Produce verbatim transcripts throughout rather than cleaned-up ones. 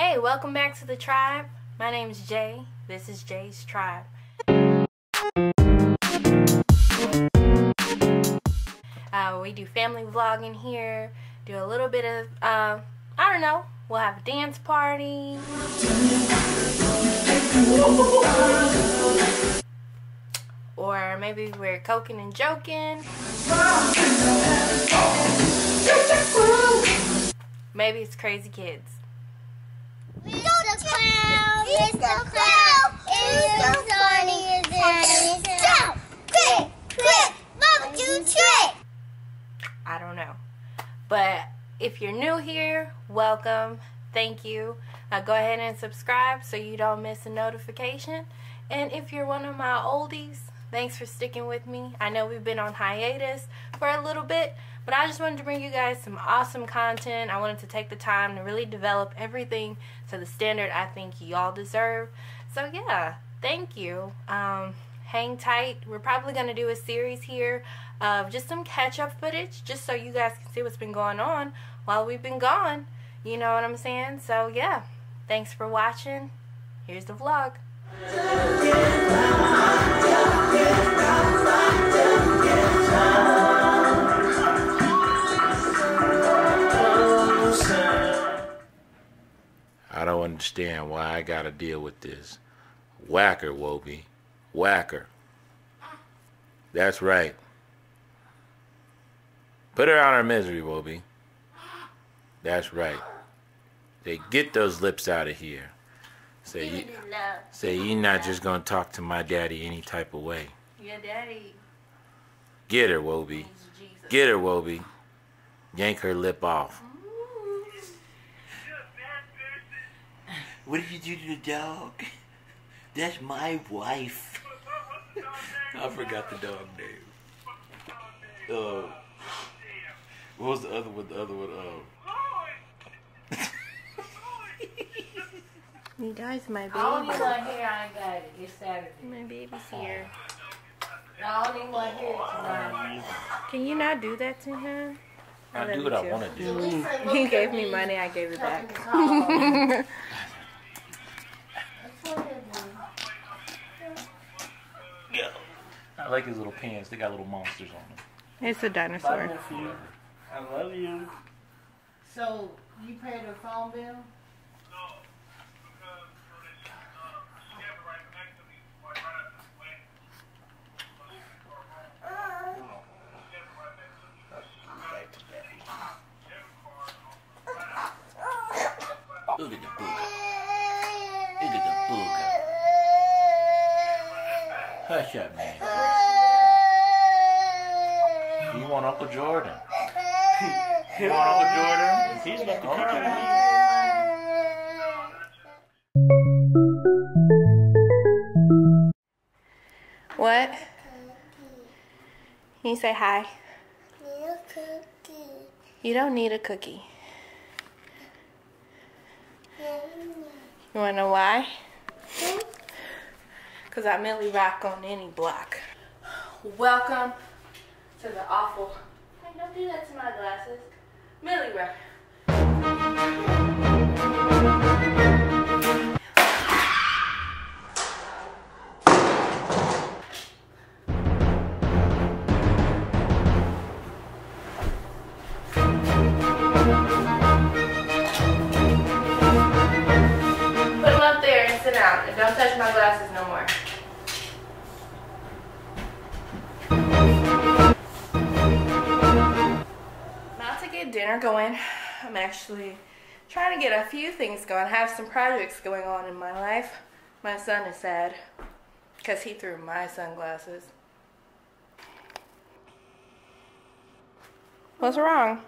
Hey, welcome back to the tribe. My name is Jay. This is Jay's tribe. Uh, we do family vlogging here. Do a little bit of, uh, I don't know. We'll have a dance party. Or maybe we're coking and joking. Maybe it's crazy kids. It's the clown, it's the clown, it's so funny, it's funny, it's jump, quick, quick, mama do trick. I don't know. But if you're new here, welcome, thank you. Now go ahead and subscribe so you don't miss a notification. And if you're one of my oldies, thanks for sticking with me. I know we've been on hiatus for a little bit, but I just wanted to bring you guys some awesome content. I wanted to take the time to really develop everything to the standard I think y'all deserve. So yeah, thank you. Um, hang tight. We're probably going to do a series here of just some catch-up footage, just so you guys can see what's been going on while we've been gone. You know what I'm saying? So yeah, thanks for watching. Here's the vlog. I don't understand why I gotta deal with this. Whacker, Wobie. Whacker. That's right. Put her out of her misery, Wobie. That's right. They get those lips out of here. Say you, say you're not just gonna talk to my daddy any type of way. Your daddy. Get her, Wobie. Get her, Wobie. Yank her lip off. Ooh. What did you do to the dog? That's my wife. I forgot the dog name. Uh, what was the other one? The other one. Uh, You guys, my baby. The only one here, I got it. It's Saturday. My baby's here. The only one here tonight. Can you not do that to him? I, I do what I want to do. He gave me money. I gave it back. I like his little pants. They got little monsters on them. It's a dinosaur. I love you. I love you. So, you paid the phone bill? Look at the booger. Look at the booger. Hush up, man. You want Uncle Jordan? You want Uncle Jordan? He's got the okay. What? Can you say hi? Need a cookie. You don't need a cookie. You wanna know why? Cause I milly rock on any block. Welcome to the awful. Hey, don't do that to my glasses. Milly rock. Don't touch my glasses no more. About to get dinner going. I'm actually trying to get a few things going. I have some projects going on in my life. My son is sad because he threw my sunglasses. What's wrong?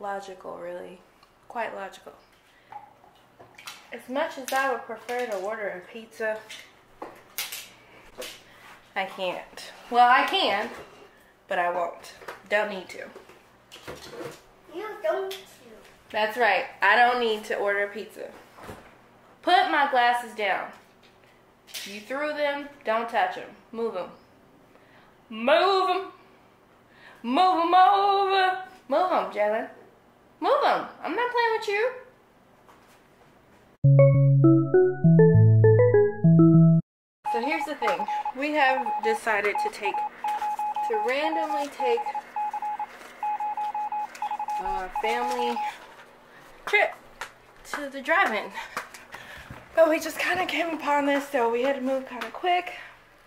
Logical, really. Quite logical. As much as I would prefer to order a pizza, I can't. Well, I can, but I won't. Don't need to. You don't to. That's right. I don't need to order a pizza. Put my glasses down. You threw them. Don't touch them. Move them. Move them. Move them over. Move them, Jaylen. Move them. I'm not playing with you. So here's the thing. We have decided to take, to randomly take a family trip to the drive-in. But we just kind of came upon this, so we had to move kind of quick.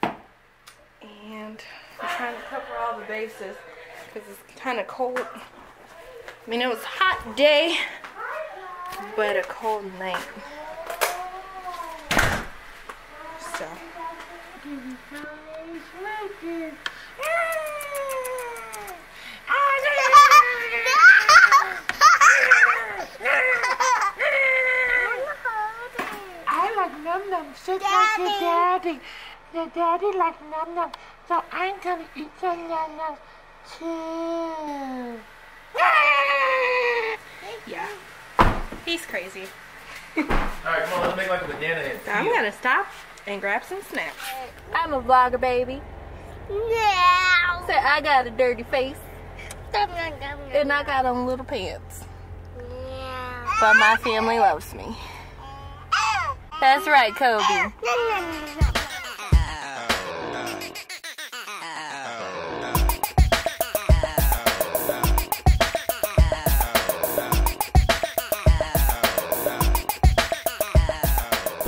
And we're trying to cover all the bases because it's kind of cold. I mean, it was a hot day, but a cold night. So. I like num num, so like your daddy. Your daddy like num num, so I'm gonna eat some num num too. Yeah, he's crazy. All right, come on, let's make like a banana and so I'm gonna stop and grab some snacks. I'm a vlogger, baby. Yeah. So I got a dirty face, and I got on little pants. Yeah. But my family loves me. That's right, Kobe.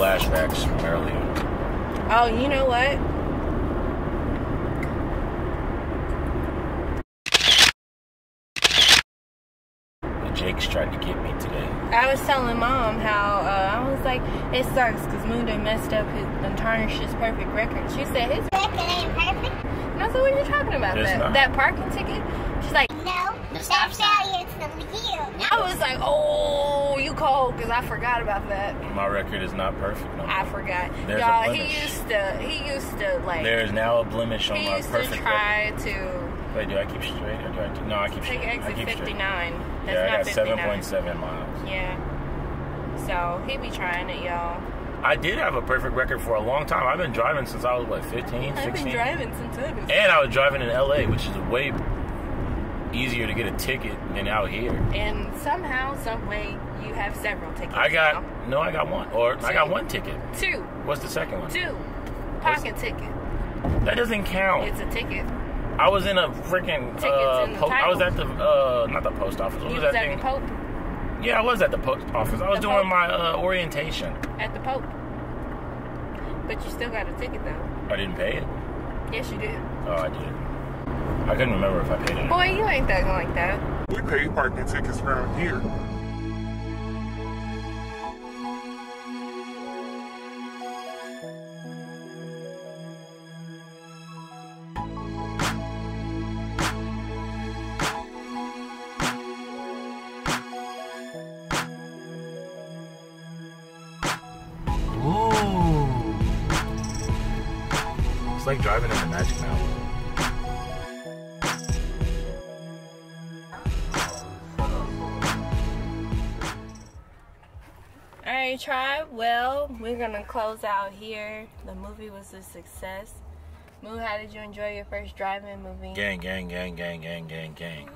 Flashbacks from earlier. Oh, you know what? The Jakes tried to get me today. I was telling Mom how uh, I was like, it sucks because Moo done messed up his, and tarnished his perfect record. She said his record ain't perfect. And I said, what are you talking about? That, that parking ticket? She's like, no, that's value to you. I was like, oh. You cold because I forgot about that. My record is not perfect. No, I forgot. Y'all, he used to, he used to like. There is now a blemish on my perfect record. He used to try to. Wait, do I keep straight or do I keep? No, I keep straight. Take exit fifty-nine. That's not fifty-nine. Yeah, I got seven point seven miles. Yeah. So he be trying it, y'all. I did have a perfect record for a long time. I've been driving since I was what, fifteen, sixteen. I've been driving since I was. And I was driving in L A, which is way easier to get a ticket than out here. And somehow, some way, you have several tickets. I got now. No, I got one, or two. I got one ticket. Two. What's the second one? Two. Pocket What's, ticket. That doesn't count. It's a ticket. I was in a freaking. Uh, in the I was at the uh, not the post office. What you was, was that at thing? The Pope. Yeah, I was at the post office. I was the doing Pope. my uh, orientation. At the Pope. But you still got a ticket though. I didn't pay it. Yes, you did. Oh, I did. I couldn't remember if I paid it. Boy, you ain't that like that. We pay parking tickets around here. Ooh. It's like driving in the Magic Mountain. Tribe, well, we're gonna close out here. The movie was a success. Moo, how did you enjoy your first drive-in movie? Gang, gang, gang, gang, gang, gang, gang.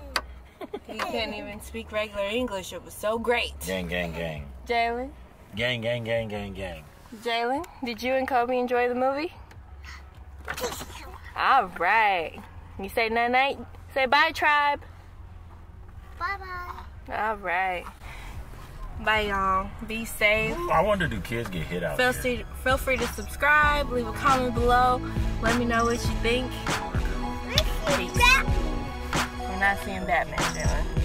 You couldn't even speak regular English. It was so great. Gang, gang, gang. Jaylen? Gang, gang, gang, gang, gang. Jaylen, did you and Kobe enjoy the movie? All right. You say night-night? Say bye, tribe. Bye-bye. All right. Bye, y'all. Be safe. I wonder, do kids get hit out feel here? Free, feel free to subscribe. Leave a comment below. Let me know what you think. We're not seeing Batman, Jaylen.